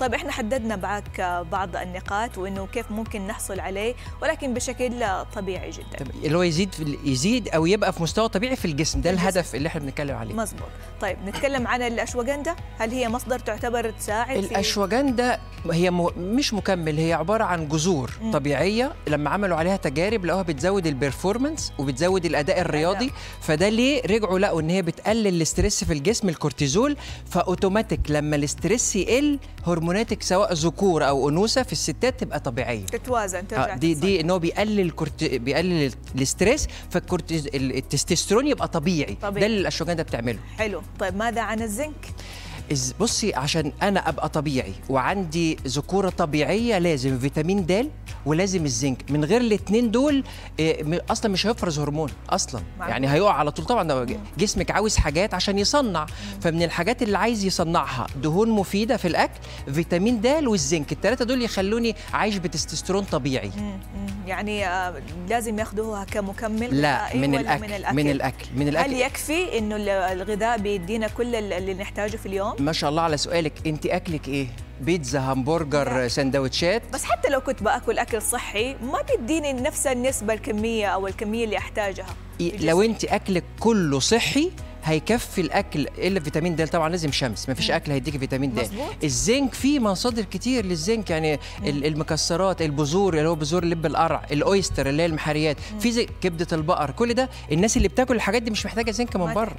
طيب احنا حددنا معك بعض النقاط وانه كيف ممكن نحصل عليه ولكن بشكل طبيعي جدا. طيب اللي هو يزيد او يبقى في مستوى طبيعي في الجسم، ده الهدف اللي احنا بنتكلم عليه. مظبوط. طيب نتكلم عن الأشواغاندا، هل هي مصدر تعتبر تساعد؟ الأشواغاندا هي مش مكمل، هي عباره عن جذور طبيعيه لما عملوا عليها تجارب لقوها بتزود البرفورمانس وبتزود الاداء الرياضي، فده ليه رجعوا لقوا ان هي بتقلل الاستريس في الجسم الكورتيزول، فاوتوماتيك لما الاستريس يقل هرموناتك سواء ذكور او انوثه في الستات تبقى طبيعيه تتوازن ترجع دي ان هو بيقلل الاستريس، فالتستوستيرون يبقى طبيعي. ده اللي الأشواغاندا بتعمله. حلو. طيب ماذا عن الزنك؟ بصي، عشان أنا أبقى طبيعي وعندي ذكورة طبيعية لازم فيتامين د ولازم الزنك، من غير الاثنين دول أصلا مش هيفرز هرمون أصلا، يعني هيقع على طول. طبعا جسمك عاوز حاجات عشان يصنع، فمن الحاجات اللي عايز يصنعها دهون مفيدة في الأكل، فيتامين د والزنك، الثلاثة دول يخلوني عايش بتستوستيرون طبيعي. يعني لازم ياخدوها كمكمل؟ لا، من الأكل. هل يكفي إنه الغذاء بيدينا كل اللي نحتاجه في اليوم؟ ما شاء الله على سؤالك. انت اكلك ايه؟ بيتزا، همبرجر، سندوتشات؟ بس حتى لو كنت باكل اكل صحي ما بيديني نفس النسبه الكميه اللي احتاجها. لو انت اكلك كله صحي هيكفي الاكل الا فيتامين د، طبعا لازم شمس، ما فيش اكل هيديكي فيتامين د. الزنك فيه مصادر كتير للزنك، يعني المكسرات، البذور اللي هو بذور لب القرع، الاويستر اللي هي المحاريات، في كبده البقر، كل ده الناس اللي بتاكل الحاجات دي مش محتاجه زنك من بره.